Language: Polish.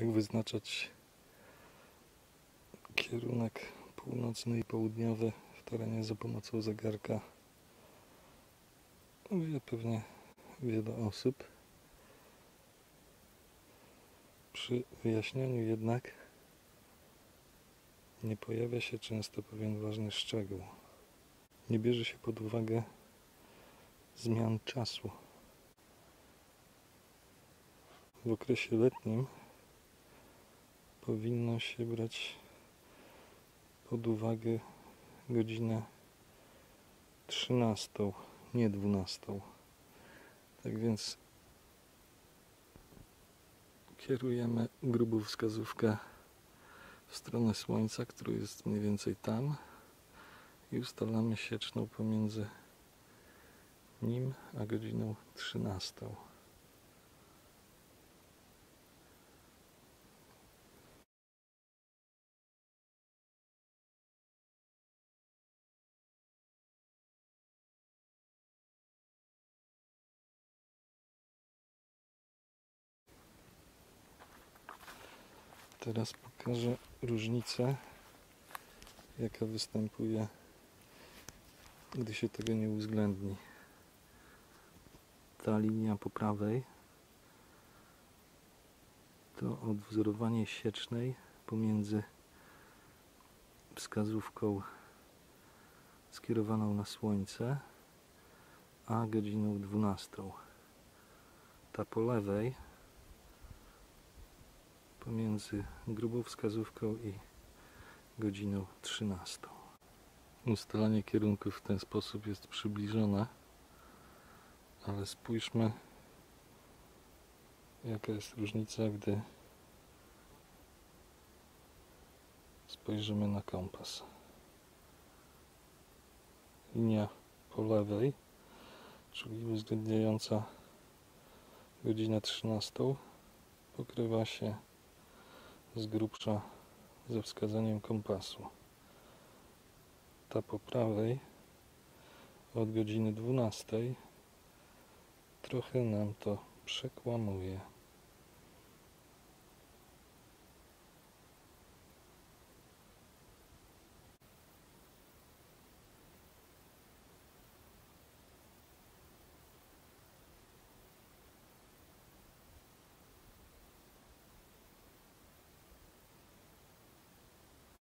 jak wyznaczać kierunek północny i południowy w terenie za pomocą zegarka, wie pewnie wiele osób. Przy wyjaśnianiu jednak nie pojawia się często pewien ważny szczegół. Nie bierze się pod uwagę zmian czasu. W okresie letnim powinno się brać pod uwagę godzinę 13, nie 12. Tak więc kierujemy grubą wskazówkę w stronę słońca, który jest mniej więcej tam, i ustalamy sieczną pomiędzy nim a godziną 13. Teraz pokażę różnicę, jaka występuje, gdy się tego nie uwzględni. Ta linia po prawej to odwzorowanie siecznej pomiędzy wskazówką skierowaną na słońce a godziną 12. Ta po lewej pomiędzy grubą wskazówką i godziną 13. Ustalanie kierunków w ten sposób jest przybliżone, ale spójrzmy, jaka jest różnica, gdy spojrzymy na kompas. Linia po lewej, czyli uwzględniająca godzinę 13, pokrywa się z grubsza ze wskazaniem kompasu. Ta po prawej od godziny 12 trochę nam to przekłamuje.